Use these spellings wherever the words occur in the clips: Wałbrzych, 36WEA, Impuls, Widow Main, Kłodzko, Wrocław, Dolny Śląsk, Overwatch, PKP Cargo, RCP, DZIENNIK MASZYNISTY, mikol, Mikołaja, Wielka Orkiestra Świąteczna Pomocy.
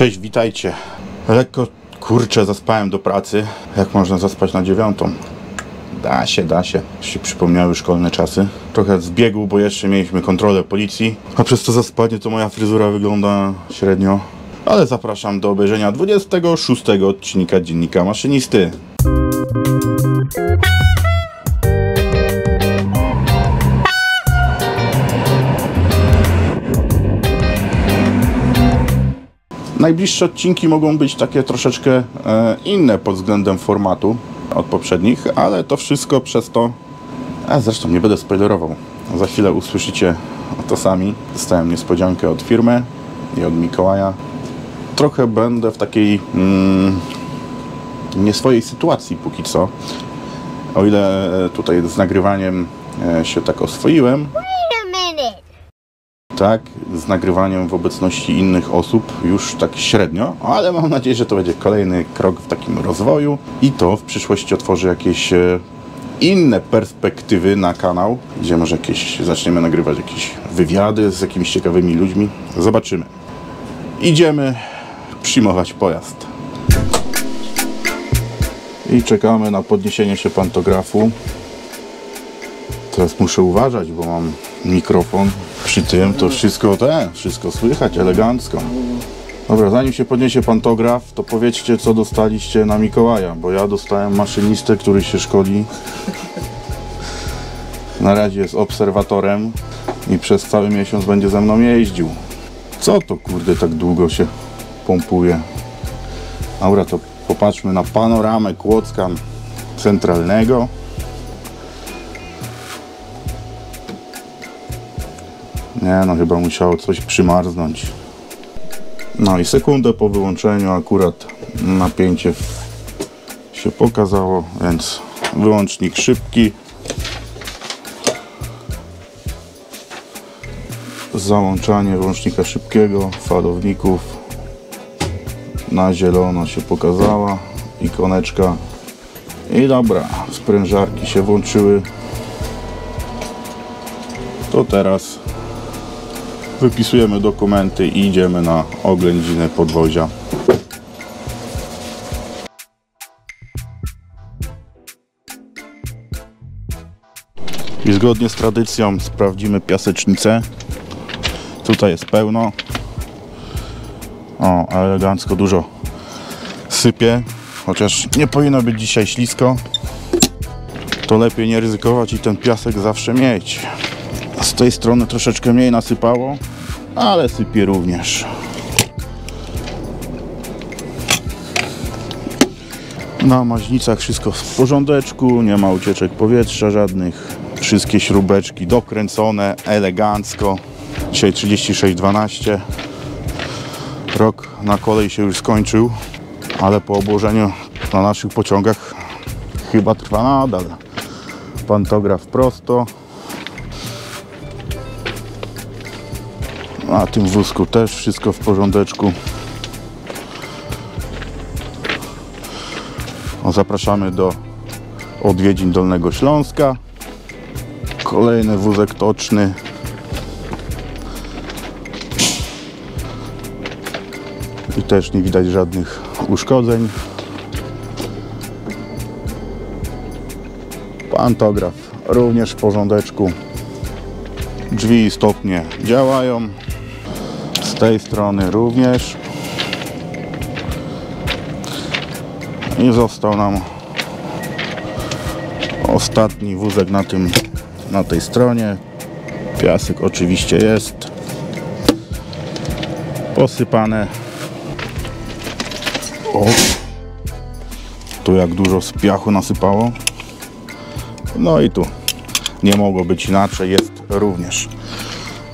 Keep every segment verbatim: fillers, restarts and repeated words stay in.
Cześć, witajcie. Lekko, kurczę, zaspałem do pracy. Jak można zaspać na dziewiątą? Da się, da się. Się przypomniały szkolne czasy. Trochę zbiegł, bo jeszcze mieliśmy kontrolę policji. A przez to zaspanie to moja fryzura wygląda średnio. Ale zapraszam do obejrzenia dwudziestego szóstego odcinka Dziennika Maszynisty. Najbliższe odcinki mogą być takie troszeczkę e, inne pod względem formatu od poprzednich, ale to wszystko przez to... A zresztą nie będę spoilerował. Za chwilę usłyszycie to sami. Dostałem niespodziankę od firmy i od Mikołaja. Trochę będę w takiej mm, nie swojej sytuacji póki co. O ile tutaj z nagrywaniem się tak oswoiłem. Tak, z nagrywaniem w obecności innych osób już tak średnio, ale mam nadzieję, że to będzie kolejny krok w takim rozwoju i to w przyszłości otworzy jakieś inne perspektywy na kanał, gdzie może jakieś, zaczniemy nagrywać jakieś wywiady z jakimiś ciekawymi ludźmi. Zobaczymy. Idziemy przyjmować pojazd. I czekamy na podniesienie się pantografu. Teraz muszę uważać, bo mam mikrofon przy tym, to wszystko te, wszystko słychać elegancko. Dobra, zanim się podniesie pantograf, to powiedzcie, co dostaliście na Mikołaja, bo ja dostałem maszynistę, który się szkoli. Na razie jest obserwatorem i przez cały miesiąc będzie ze mną jeździł. Co to, kurde, tak długo się pompuje? Dobra, to popatrzmy na panoramę Kłodzka centralnego. Nie no, chyba musiało coś przymarznąć. No i sekundę po wyłączeniu akurat napięcie się pokazało, więc wyłącznik szybki. Załączanie wyłącznika szybkiego, falowników. Na zielono się pokazała ikoneczka. I dobra, sprężarki się włączyły. To teraz wypisujemy dokumenty i idziemy na oględzinę podwozia. I zgodnie z tradycją sprawdzimy piasecznicę. Tutaj jest pełno. O, elegancko dużo sypie. Chociaż nie powinno być dzisiaj ślisko. To lepiej nie ryzykować i ten piasek zawsze mieć. Z tej strony troszeczkę mniej nasypało, ale sypie również. Na maźnicach wszystko w porządeczku, nie ma ucieczek powietrza żadnych. Wszystkie śrubeczki dokręcone, elegancko. Dzisiaj trzydzieści sześć dwanaście. Rok na kolej się już skończył, ale po obłożeniu na naszych pociągach chyba trwa nadal. Pantograf prosto. Na tym wózku też wszystko w porządeczku. O, zapraszamy do odwiedzin Dolnego Śląska. Kolejny wózek toczny. I też nie widać żadnych uszkodzeń. Pantograf również w porządeczku. Drzwi i stopnie działają. Z tej strony również. I został nam ostatni wózek na tym, na tej stronie. Piasek oczywiście jest posypane. O, tu jak dużo z piachu nasypało. No i tu nie mogło być inaczej, jest również.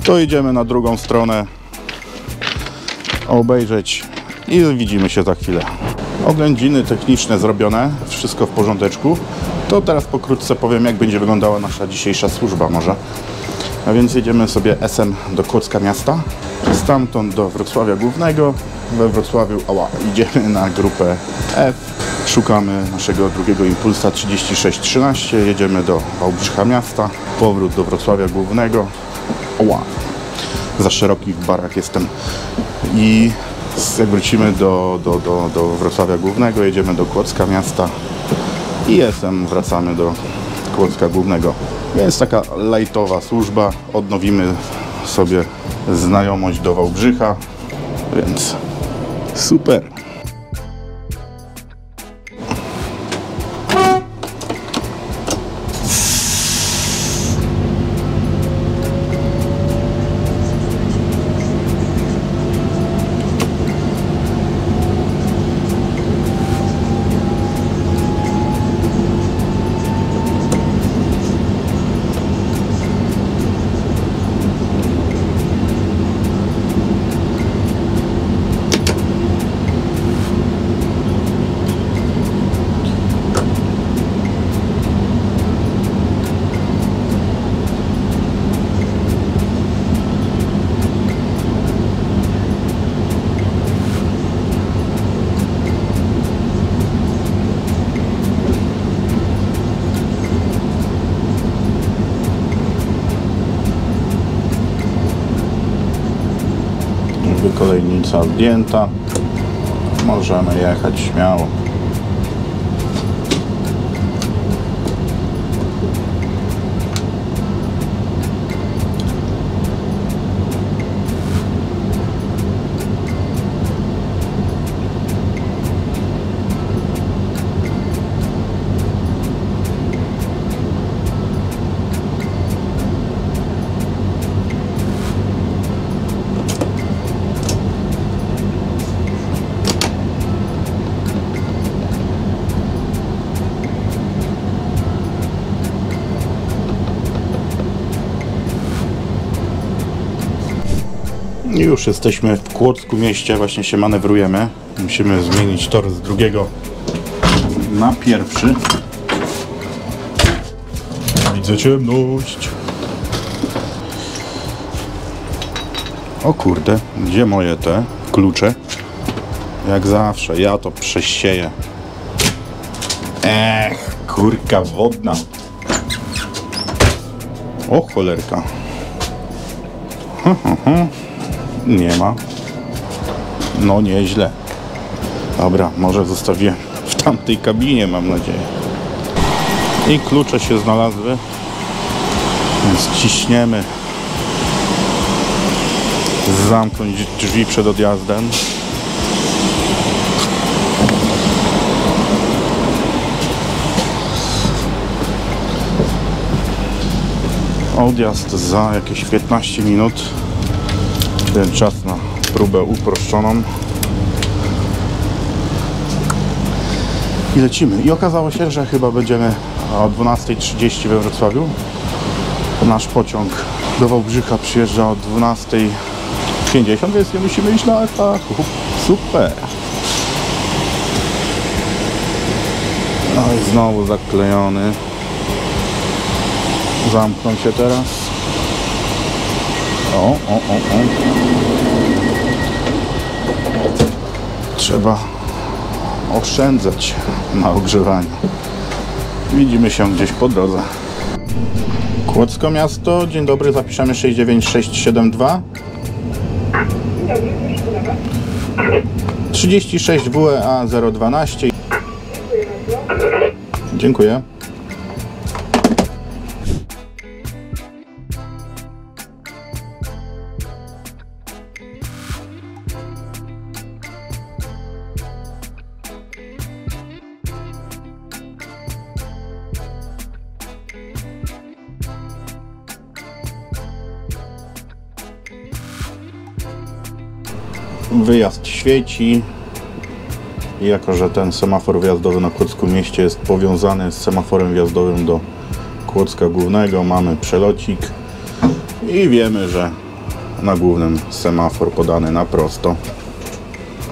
To idziemy na drugą stronę obejrzeć i widzimy się za chwilę. Oględziny techniczne zrobione, wszystko w porządeczku. To teraz pokrótce powiem, jak będzie wyglądała nasza dzisiejsza służba może. A więc jedziemy sobie S M do Kłodzka miasta, stamtąd do Wrocławia Głównego. We Wrocławiu ała, idziemy na grupę F, szukamy naszego drugiego Impulsa trzydzieści sześć trzynaście, jedziemy do Wałbrzycha miasta, powrót do Wrocławia Głównego. Ała, za szeroki w barach jestem. I jak wrócimy do, do, do, do Wrocławia Głównego, jedziemy do Kłodzka miasta i jestem, wracamy do Kłodzka Głównego. Jest taka lajtowa służba, odnowimy sobie znajomość do Wałbrzycha, więc super. Kolejnica zdjęta, możemy jechać śmiało. Już jesteśmy w Kłodzku mieście, właśnie się manewrujemy. Musimy zmienić tor z drugiego na pierwszy. Widzę ciemność. O kurde, gdzie moje te klucze? Jak zawsze, ja to przesieję. Ech, kurka wodna. O cholerka. Ha, ha, ha. Nie ma. No nieźle. Dobra, może zostawię w tamtej kabinie, mam nadzieję. I klucze się znalazły. Więc ciśniemy. Zamknąć drzwi przed odjazdem. Odjazd za jakieś piętnaście minut. Ten czas na próbę uproszczoną i lecimy. I okazało się, że chyba będziemy o dwunastej trzydzieści we Wrocławiu. Nasz pociąg do Wałbrzycha przyjeżdża o dwunastej pięćdziesiąt, więc nie musimy iść na etap. Super! No i znowu zaklejony. Zamknął się teraz. O, o, o, o. Trzeba oszczędzać na ogrzewaniu. Widzimy się gdzieś po drodze. Kłodzko miasto, dzień dobry, zapiszemy sześć dziewięć sześć siedem dwa. trzydzieści sześć W E A zero dwanaście. Dziękuję. Wyjazd świeci. Jako że ten semafor wjazdowy na Kłodzku mieście jest powiązany z semaforem wjazdowym do Kłodzka Głównego, mamy przelocik i wiemy, że na głównym semafor podany na prosto.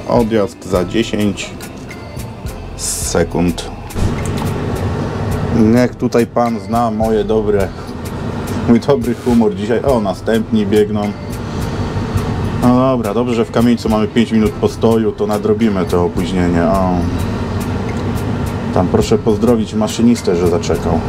Odjazd za dziesięć sekund. Niech tutaj pan zna moje dobre, mój dobry humor dzisiaj. O, następni biegną. No dobra, dobrze, że w Kamieńcu mamy pięć minut postoju, to nadrobimy to opóźnienie. O. Tam proszę pozdrowić maszynistę, że zaczekał.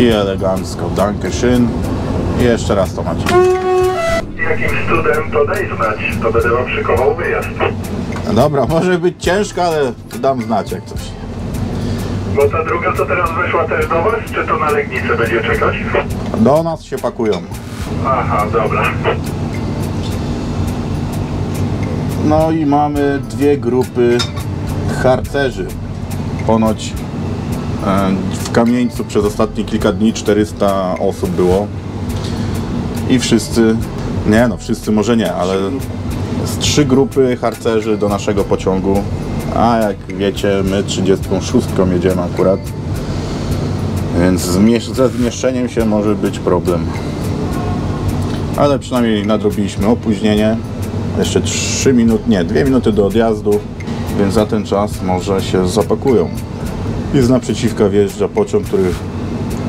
i elegancko. Dankeschön. I jeszcze raz to macie. Jakimś cudem to daj znać, to będę wam szykował wyjazd. Dobra, może być ciężko, ale dam znać jak coś. Bo ta druga co teraz wyszła też do was, czy to na Legnicy będzie czekać? Do nas się pakują. Aha, dobra. No i mamy dwie grupy harcerzy. Ponoć w Kamieńcu przez ostatnie kilka dni czterysta osób było. I wszyscy, nie no wszyscy może nie, ale z trzy grupy harcerzy do naszego pociągu. A jak wiecie, my trzydziestką szóstką jedziemy akurat. Więc ze zmieszczeniem się może być problem. Ale przynajmniej nadrobiliśmy opóźnienie. Jeszcze trzy minuty, nie, dwie minuty do odjazdu. Więc za ten czas może się zapakują. I z naprzeciwka wjeżdża pociąg, który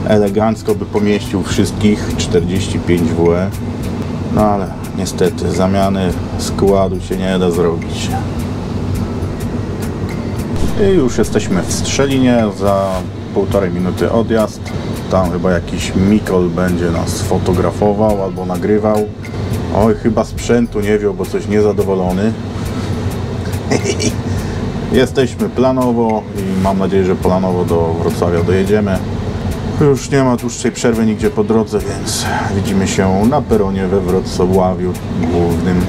elegancko by pomieścił wszystkich czterdzieści pięć W E. No ale niestety zamiany składu się nie da zrobić. I już jesteśmy w Strzelinie, za półtorej minuty odjazd. Tam chyba jakiś Mikol będzie nas fotografował albo nagrywał. Oj, chyba sprzętu nie wziął, bo coś niezadowolony. Jesteśmy planowo i mam nadzieję, że planowo do Wrocławia dojedziemy. Już nie ma dłuższej przerwy nigdzie po drodze, więc widzimy się na peronie we Wrocławiu głównym.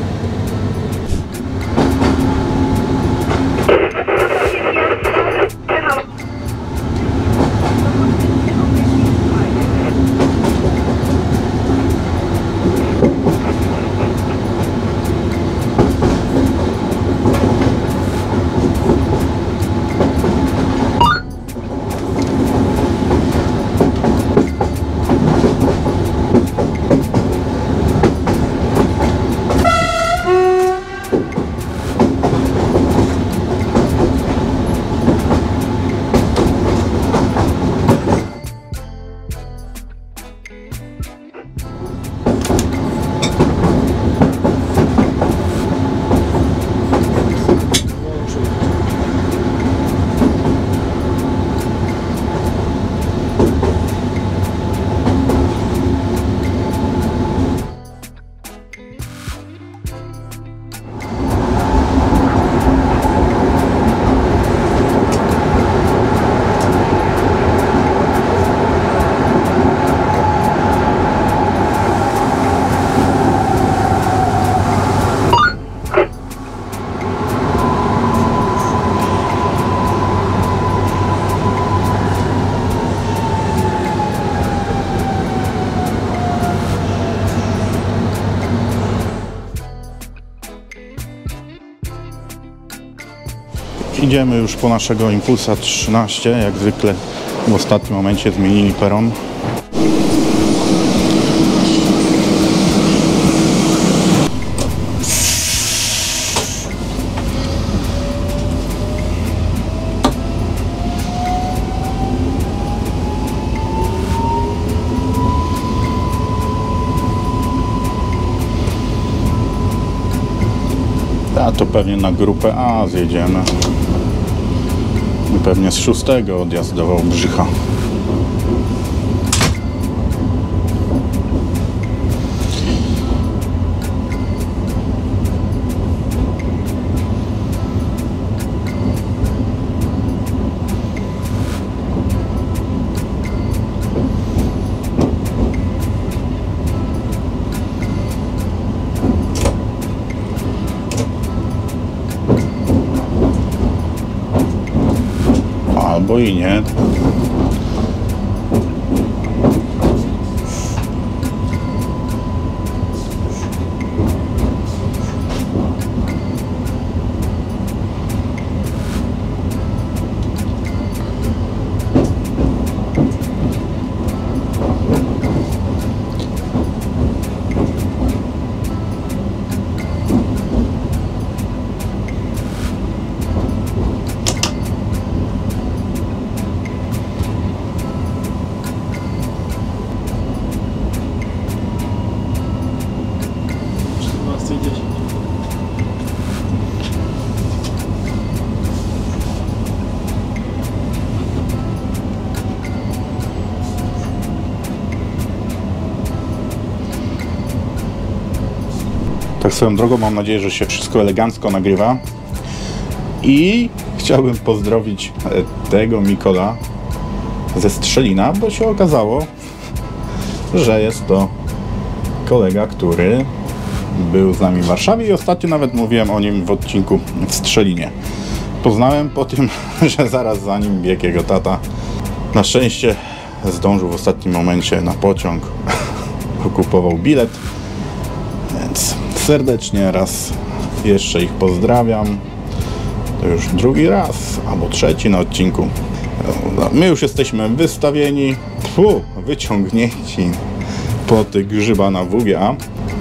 Idziemy już po naszego Impulsa trzynaście, jak zwykle w ostatnim momencie zmienili peron. A to pewnie na grupę A zjedziemy. Pewnie z szóstego odjazd do Wałbrzycha. Albo i nie. swoją drogą. Mam nadzieję, że się wszystko elegancko nagrywa. I chciałbym pozdrowić tego Mikola ze Strzelina, bo się okazało, że jest to kolega, który był z nami w Warszawie i ostatnio nawet mówiłem o nim w odcinku w Strzelinie. Poznałem po tym, że zaraz za nim biegł jego tata. Na szczęście zdążył w ostatnim momencie na pociąg, okupował bilet, więc serdecznie raz jeszcze ich pozdrawiam. To już drugi raz, albo trzeci na odcinku. My już jesteśmy wystawieni, Pfu, wyciągnięci po tych grzyba na W G A.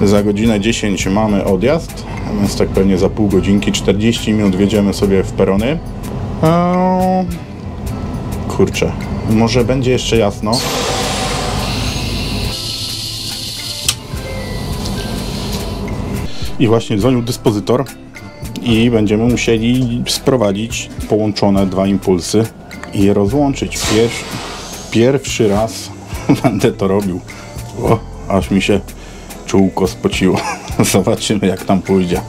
Za godzinę dziesięć mamy odjazd, więc tak pewnie za pół godzinki, czterdzieści minut wjedziemy sobie w perony. Eee, kurczę, może będzie jeszcze jasno. I właśnie dzwonił dyspozytor i będziemy musieli sprowadzić połączone dwa impulsy i je rozłączyć. Pierwszy, pierwszy raz będę to robił. O, aż mi się czułko spociło. Zobaczymy, jak tam pójdzie.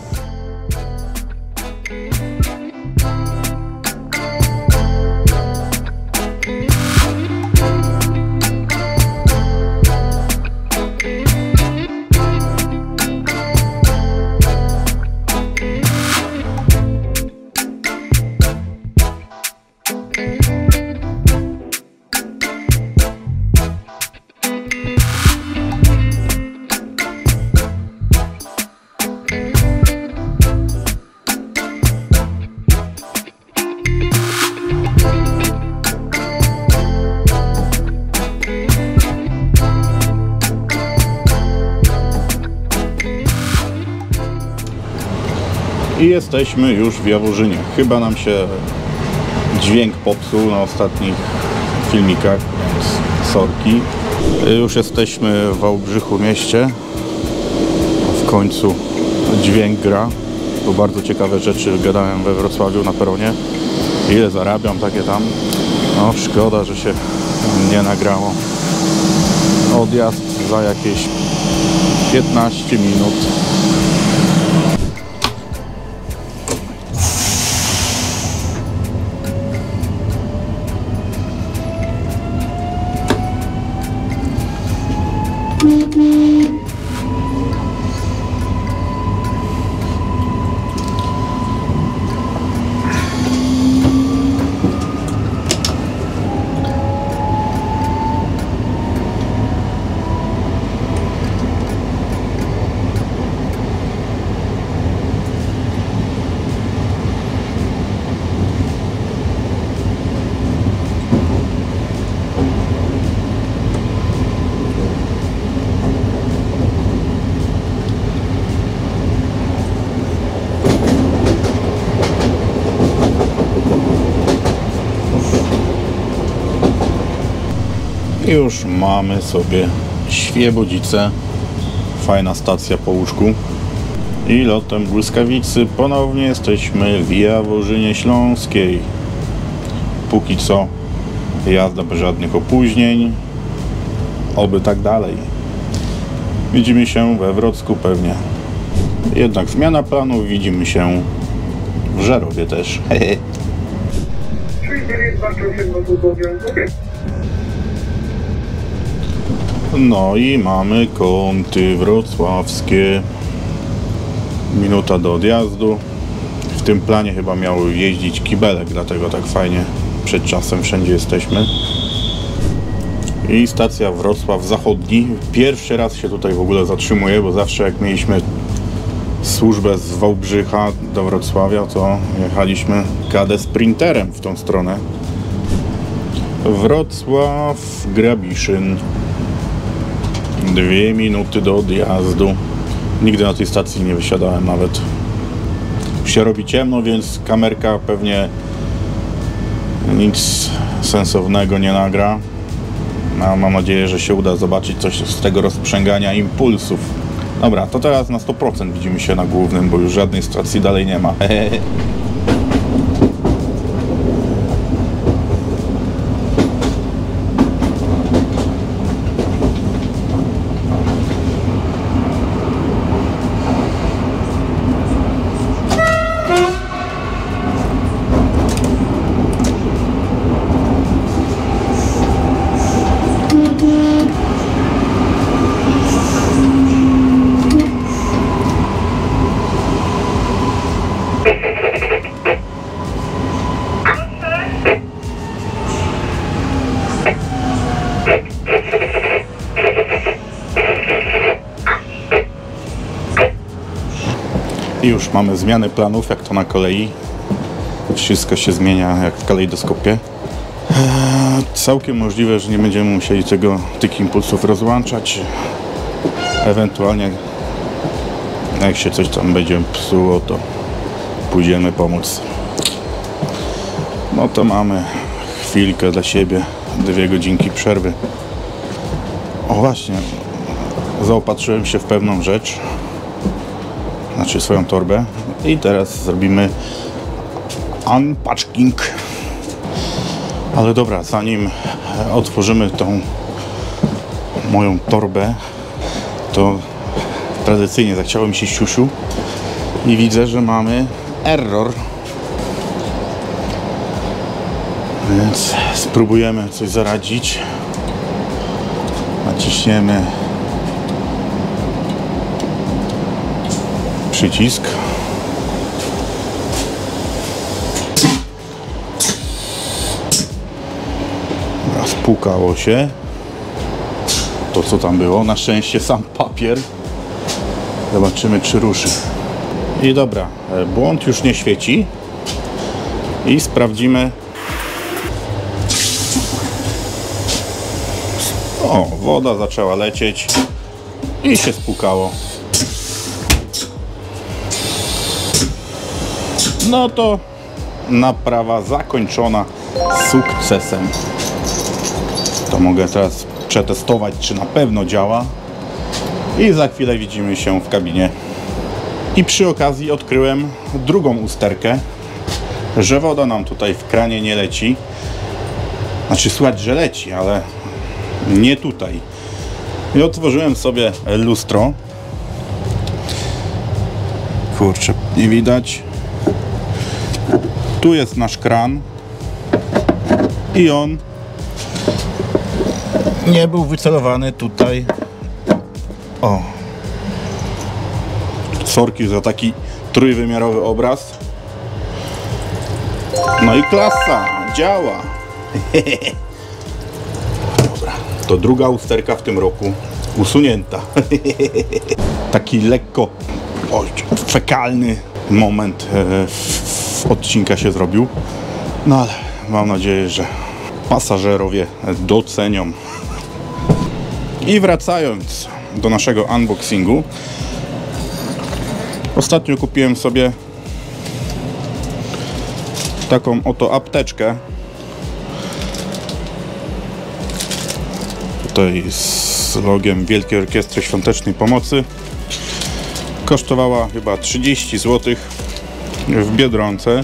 I jesteśmy już w Jaworzynie. Chyba nam się dźwięk popsuł na ostatnich filmikach, więc sorki. Już jesteśmy w Wałbrzychu mieście. W końcu dźwięk gra, bo bardzo ciekawe rzeczy gadałem we Wrocławiu na peronie. Ile zarabiam, takie tam. No szkoda, że się nie nagrało. Odjazd za jakieś piętnaście minut. Już mamy sobie Świebodzice, fajna stacja po łóżku. I lotem błyskawicy ponownie jesteśmy w Jaworzynie Śląskiej. Póki co jazda bez żadnych opóźnień, oby tak dalej. Widzimy się we Wrocku pewnie. Jednak zmiana planu, widzimy się w Żerowie też. No i mamy kąty wrocławskie. Minuta do odjazdu. W tym planie chyba miał jeździć kibelek, dlatego tak fajnie przed czasem wszędzie jesteśmy. I stacja Wrocław Zachodni. Pierwszy raz się tutaj w ogóle zatrzymuję, bo zawsze jak mieliśmy służbę z Wałbrzycha do Wrocławia, to jechaliśmy K D Sprinterem w tą stronę. Wrocław Grabiszyn. Dwie minuty do odjazdu. Nigdy na tej stacji nie wysiadałem nawet. Już się robi ciemno, więc kamerka pewnie nic sensownego nie nagra. A mam nadzieję, że się uda zobaczyć coś z tego rozprzęgania impulsów. Dobra, to teraz na sto procent widzimy się na głównym, bo już żadnej stacji dalej nie ma. I już mamy zmianę planów, jak to na kolei. Wszystko się zmienia jak w kalejdoskopie. Eee, całkiem możliwe, że nie będziemy musieli tego, tych impulsów rozłączać. Ewentualnie jak się coś tam będzie psuło, to pójdziemy pomóc. No to mamy chwilkę dla siebie, dwie godzinki przerwy. O właśnie, zaopatrzyłem się w pewną rzecz, znaczy swoją torbę, i teraz zrobimy unpacking. Ale dobra, zanim otworzymy tą moją torbę, to tradycyjnie zachciało mi się siusiu i widzę, że mamy error. Więc spróbujemy coś zaradzić. Naciśniemy przycisk. Spukało się to, co tam było. Na szczęście sam papier. Zobaczymy, czy ruszy. I dobra, błąd już nie świeci. I sprawdzimy. O, woda zaczęła lecieć i się spukało. No to naprawa zakończona sukcesem. To mogę teraz przetestować, czy na pewno działa. I za chwilę widzimy się w kabinie. I przy okazji odkryłem drugą usterkę, że woda nam tutaj w kranie nie leci. Znaczy słychać, że leci, ale nie tutaj. I otworzyłem sobie lustro. Kurczę, nie widać. Tu jest nasz kran. I on nie był wycelowany tutaj. O. Sorki za taki trójwymiarowy obraz. No i klasa, działa. Dobra, to druga usterka w tym roku usunięta. Taki lekko o, fekalny moment e, odcinka się zrobił. No ale mam nadzieję, że pasażerowie docenią. I wracając do naszego unboxingu, ostatnio kupiłem sobie taką oto apteczkę. Tutaj z logiem Wielkiej Orkiestry Świątecznej Pomocy. Kosztowała chyba trzydzieści złotych w Biedronce.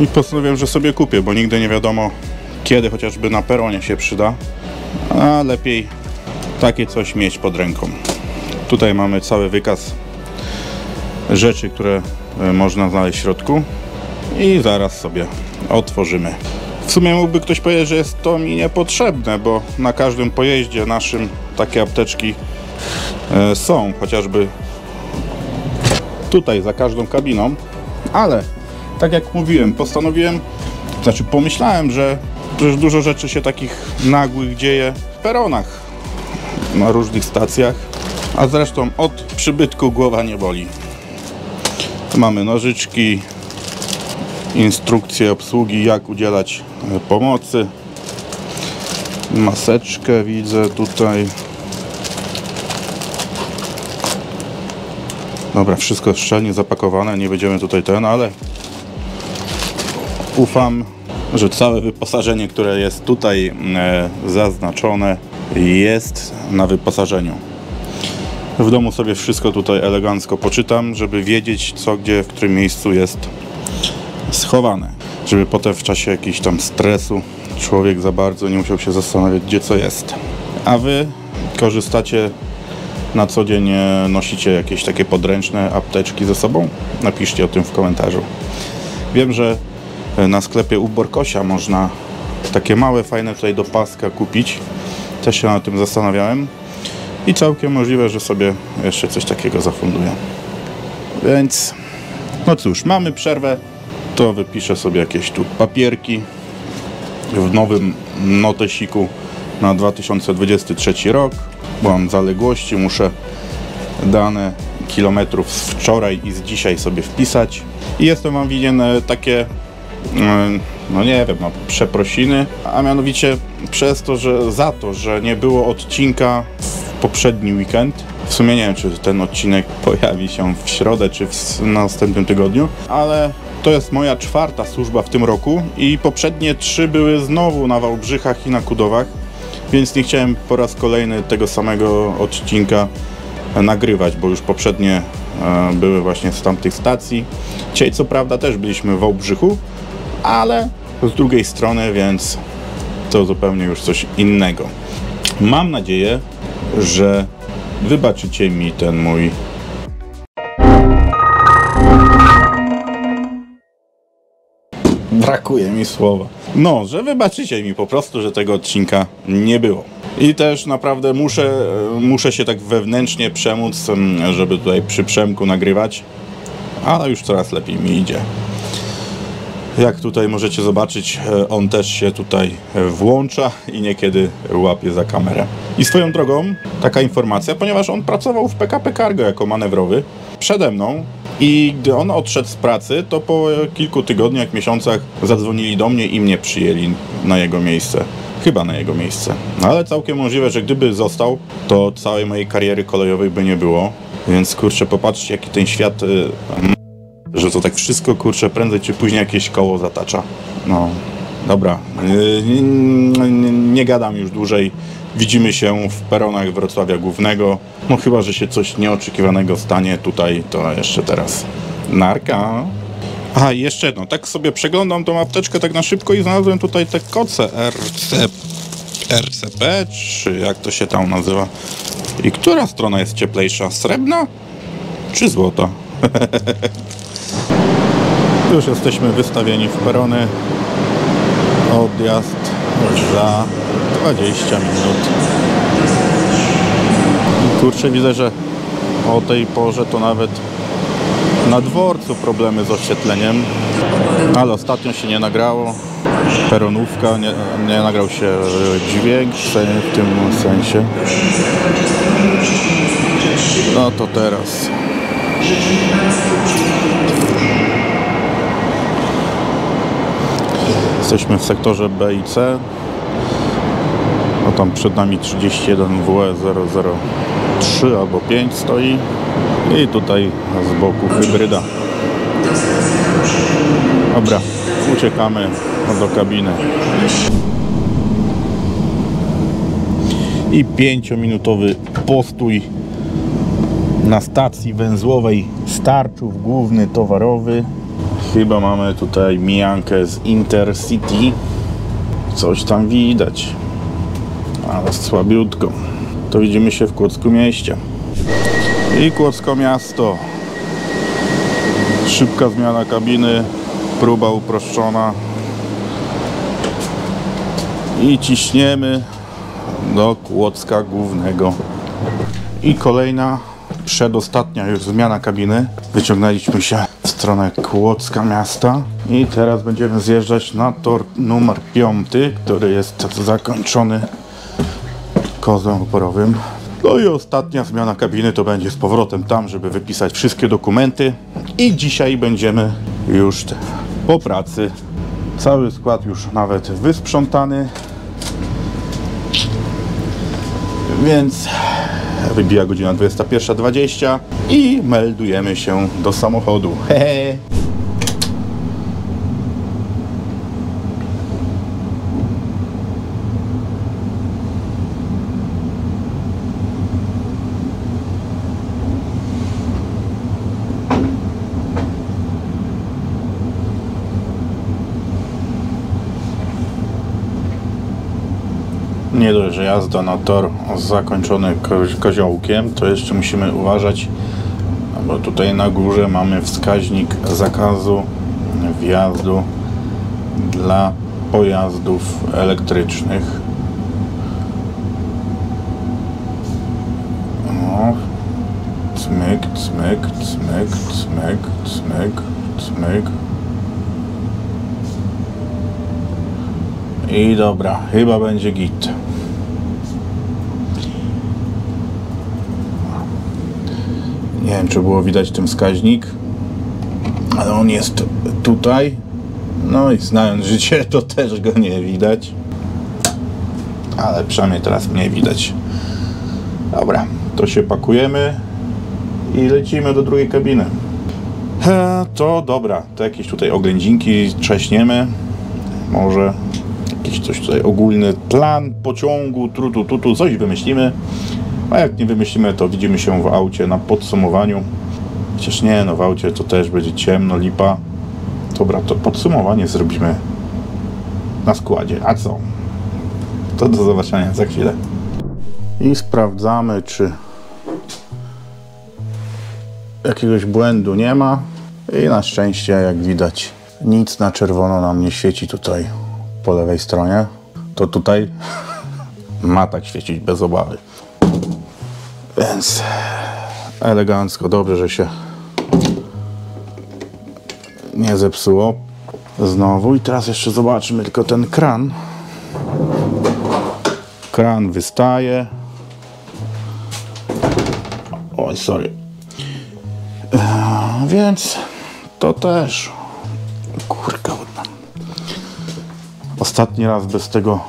I postanowiłem, że sobie kupię, bo nigdy nie wiadomo, kiedy chociażby na peronie się przyda. A lepiej takie coś mieć pod ręką. Tutaj mamy cały wykaz rzeczy, które można znaleźć w środku. I zaraz sobie otworzymy. W sumie mógłby ktoś powiedzieć, że jest to mi niepotrzebne, bo na każdym pojeździe naszym takie apteczki są. Chociażby tutaj za każdą kabiną. Ale tak jak mówiłem, postanowiłem, znaczy pomyślałem, że przecież dużo rzeczy się takich nagłych dzieje w peronach, na różnych stacjach, a zresztą od przybytku głowa nie boli. Tu mamy nożyczki, instrukcję obsługi, jak udzielać pomocy, maseczkę widzę tutaj. Dobra, wszystko szczelnie zapakowane, nie będziemy tutaj ten, ale ufam, że całe wyposażenie, które jest tutaj e, zaznaczone, jest na wyposażeniu. W domu sobie wszystko tutaj elegancko poczytam, żeby wiedzieć, co, gdzie, w którym miejscu jest schowane. Żeby potem w czasie jakiegoś tam stresu człowiek za bardzo nie musiał się zastanawiać, gdzie co jest. A wy korzystacie na co dzień, nosicie jakieś takie podręczne apteczki ze sobą? Napiszcie o tym w komentarzu. Wiem, że na sklepie u Borkosia można takie małe, fajne tutaj do paska kupić. Też się na tym zastanawiałem. I całkiem możliwe, że sobie jeszcze coś takiego zafunduję. Więc no cóż, mamy przerwę. To wypiszę sobie jakieś tu papierki. W nowym notesiku na dwa tysiące dwudziesty trzeci rok. Bo mam zaległości, muszę dane kilometrów z wczoraj i z dzisiaj sobie wpisać. I jestem wam winien takie, no nie wiem, no, przeprosiny, a mianowicie przez to, że za to, że nie było odcinka w poprzedni weekend. W sumie nie wiem, czy ten odcinek pojawi się w środę, czy w następnym tygodniu, ale to jest moja czwarta służba w tym roku i poprzednie trzy były znowu na Wałbrzychach i na Kudowach, więc nie chciałem po raz kolejny tego samego odcinka nagrywać, bo już poprzednie e, były właśnie z tamtych stacji. Dzisiaj co prawda też byliśmy w Wałbrzychu, ale z drugiej strony, więc to zupełnie już coś innego. Mam nadzieję, że wybaczycie mi ten mój brakuje mi słowa. No, że wybaczycie mi po prostu, że tego odcinka nie było. I też naprawdę muszę, muszę się tak wewnętrznie przemóc, żeby tutaj przy Przemku nagrywać, ale już coraz lepiej mi idzie. Jak tutaj możecie zobaczyć, on też się tutaj włącza i niekiedy łapie za kamerę. I swoją drogą taka informacja, ponieważ on pracował w P K P Cargo jako manewrowy przede mną i gdy on odszedł z pracy, to po kilku tygodniach, miesiącach zadzwonili do mnie i mnie przyjęli na jego miejsce. Chyba na jego miejsce. Ale całkiem możliwe, że gdyby został, to całej mojej kariery kolejowej by nie było. Więc kurczę, popatrzcie, jaki ten świat... Yy, że to tak wszystko, kurczę, prędzej czy później jakieś koło zatacza. No, dobra. Yy, nie, nie gadam już dłużej. Widzimy się w peronach Wrocławia Głównego. No chyba, że się coś nieoczekiwanego stanie tutaj, to jeszcze teraz. Narka. A, jeszcze jedno. Tak sobie przeglądam tą apteczkę tak na szybko i znalazłem tutaj te koce R C P, czy jak to się tam nazywa. I która strona jest cieplejsza? Srebrna czy złota? Już jesteśmy wystawieni w perony. Odjazd za dwadzieścia minut. Kurczę, widzę, że o tej porze to nawet na dworcu problemy z oświetleniem, ale ostatnio się nie nagrało. Peronówka, nie, nie nagrał się dźwięk w tym sensie. No to teraz. Jesteśmy w sektorze B i C. No tam przed nami trzydzieści jeden W E zero zero trzy albo pięć stoi. I tutaj z boku hybryda. Dobra, uciekamy do kabiny. I pięciominutowy postój na stacji węzłowej Starczów, główny towarowy. Chyba mamy tutaj mijankę z Intercity. Coś tam widać, ale słabiutko. To widzimy się w Kłodzku mieście. I Kłodzko miasto. Szybka zmiana kabiny, próba uproszczona. I ciśniemy do Kłodzka Głównego. I kolejna, przedostatnia już zmiana kabiny. Wyciągnęliśmy się w stronę Kłodzka miasta. I teraz będziemy zjeżdżać na tor numer pięć, który jest zakończony kozłem oporowym. No i ostatnia zmiana kabiny to będzie z powrotem tam, żeby wypisać wszystkie dokumenty. I dzisiaj będziemy już po pracy. Cały skład już nawet wysprzątany. Więc wybija godzina dwudziesta pierwsza dwadzieścia i meldujemy się do samochodu. Hehe. Nie dość, że jazda na tor zakończony koziołkiem, to jeszcze musimy uważać, bo tutaj na górze mamy wskaźnik zakazu wjazdu dla pojazdów elektrycznych. No. Cmyk, cmyk, cmyk, cmyk, cmyk, cmyk. I dobra, chyba będzie git. Nie wiem, czy było widać ten wskaźnik, ale on jest tutaj. No i znając życie, to też go nie widać. Ale przynajmniej teraz mnie widać. Dobra, to się pakujemy i lecimy do drugiej kabiny. He, to dobra, to jakieś tutaj oględzinki trzaśniemy. Może jakiś coś tutaj ogólny plan pociągu, trutu, tutu, coś wymyślimy. A jak nie wymyślimy, to widzimy się w aucie na podsumowaniu. Chociaż nie, no w aucie to też będzie ciemno, lipa. Dobra, to podsumowanie zrobimy na składzie. A co? To do zobaczenia za chwilę. I sprawdzamy, czy jakiegoś błędu nie ma. I na szczęście, jak widać, nic na czerwono nam nie świeci tutaj po lewej stronie. To tutaj ma tak świecić bez obawy. Więc elegancko, dobrze, że się nie zepsuło znowu. I teraz jeszcze zobaczmy tylko ten kran. Kran wystaje. Oj, sorry. Eee, więc to też... Kurka, ostatni raz bez tego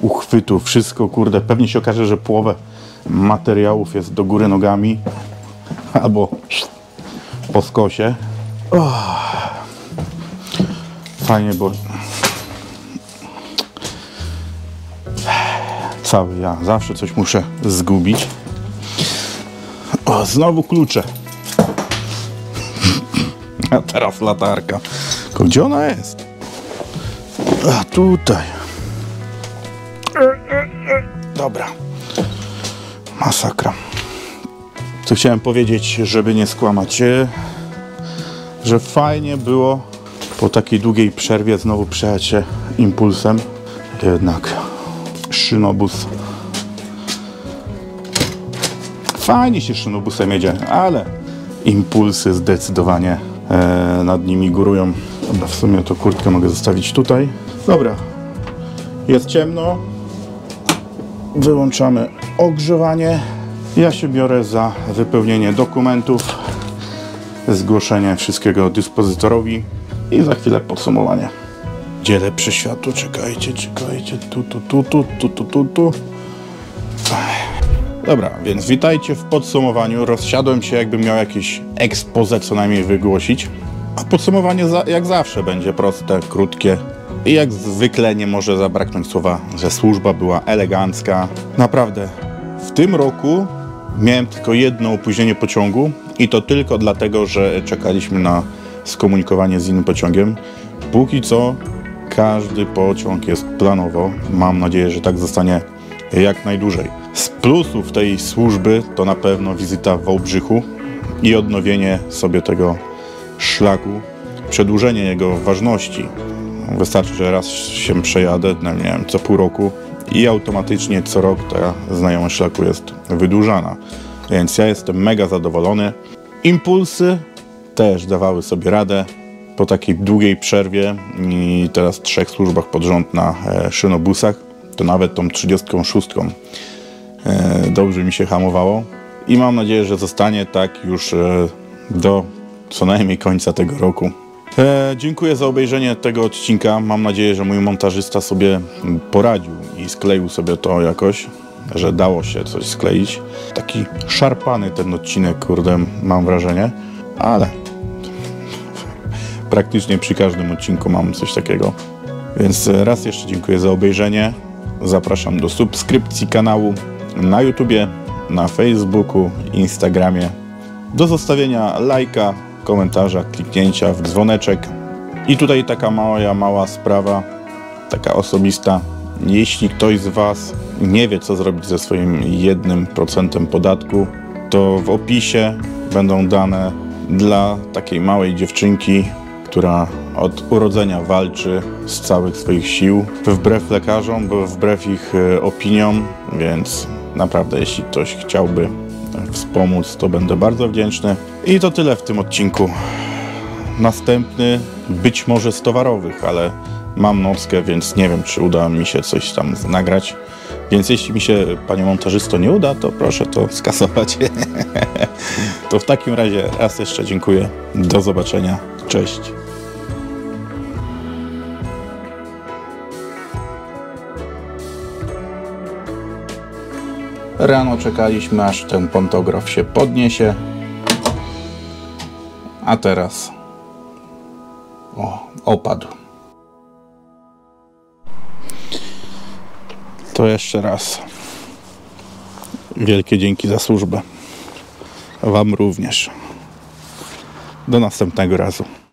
uchwytu. Wszystko, kurde, pewnie się okaże, że połowę materiałów jest do góry nogami. Albo po skosie. Oh. Fajnie, bo... Cały ja. Zawsze coś muszę zgubić. O, znowu klucze. A teraz latarka. Tylko gdzie ona jest? A tutaj. Dobra. Masakra. Co chciałem powiedzieć, żeby nie skłamać, że fajnie było po takiej długiej przerwie znowu przejechać się impulsem. Jednak szynobus. Fajnie się szynobusem jedzie, ale impulsy zdecydowanie e, nad nimi górują. Dobra, w sumie to kurtkę mogę zostawić tutaj. Dobra, jest ciemno. Wyłączamy ogrzewanie. Ja się biorę za wypełnienie dokumentów, zgłoszenie wszystkiego dyspozytorowi i za chwilę podsumowanie. Gdzie lepsze światło? Czekajcie, czekajcie. Tu, tu, tu, tu, tu, tu, tu, tu. Dobra, więc witajcie w podsumowaniu. Rozsiadłem się, jakbym miał jakieś expose co najmniej wygłosić. A podsumowanie za, jak zawsze będzie proste, krótkie. I jak zwykle nie może zabraknąć słowa, że służba była elegancka. Naprawdę, w tym roku miałem tylko jedno opóźnienie pociągu i to tylko dlatego, że czekaliśmy na skomunikowanie z innym pociągiem. Póki co każdy pociąg jest planowo. Mam nadzieję, że tak zostanie jak najdłużej. Z plusów tej służby to na pewno wizyta w Wałbrzychu i odnowienie sobie tego szlaku, przedłużenie jego ważności. Wystarczy, że raz się przejadę, nie wiem, co pół roku i automatycznie co rok ta znajomość szlaku jest wydłużana. Więc ja jestem mega zadowolony. Impulsy też dawały sobie radę po takiej długiej przerwie i teraz w trzech służbach pod rząd na szynobusach, to nawet tą trzydziestką szóstką dobrze mi się hamowało i mam nadzieję, że zostanie tak już do co najmniej końca tego roku. E, dziękuję za obejrzenie tego odcinka. Mam nadzieję, że mój montażysta sobie poradził i skleił sobie to jakoś, że dało się coś skleić. Taki szarpany ten odcinek, kurde, mam wrażenie, ale praktycznie przy każdym odcinku mam coś takiego. Więc raz jeszcze dziękuję za obejrzenie. Zapraszam do subskrypcji kanału na YouTubie, na Facebooku, Instagramie. Do zostawienia lajka, komentarza, kliknięcia w dzwoneczek. I tutaj taka mała, mała sprawa, taka osobista. Jeśli ktoś z Was nie wie, co zrobić ze swoim jednym procent podatku, to w opisie będą dane dla takiej małej dziewczynki, która od urodzenia walczy z całych swoich sił, wbrew lekarzom, bo wbrew ich opiniom, więc naprawdę jeśli ktoś chciałby wspomóc, to będę bardzo wdzięczny. I to tyle w tym odcinku. Następny być może z towarowych, ale Mam nockę, więc nie wiem, czy uda mi się coś tam nagrać. Więc jeśli mi się, panie montażysto, nie uda, to proszę to skasować. To w takim razie raz jeszcze dziękuję. Do zobaczenia. Cześć. Rano czekaliśmy, aż ten pantograf się podniesie. A teraz... O, opadł. To jeszcze raz. Wielkie dzięki za służbę. Wam również. Do następnego razu.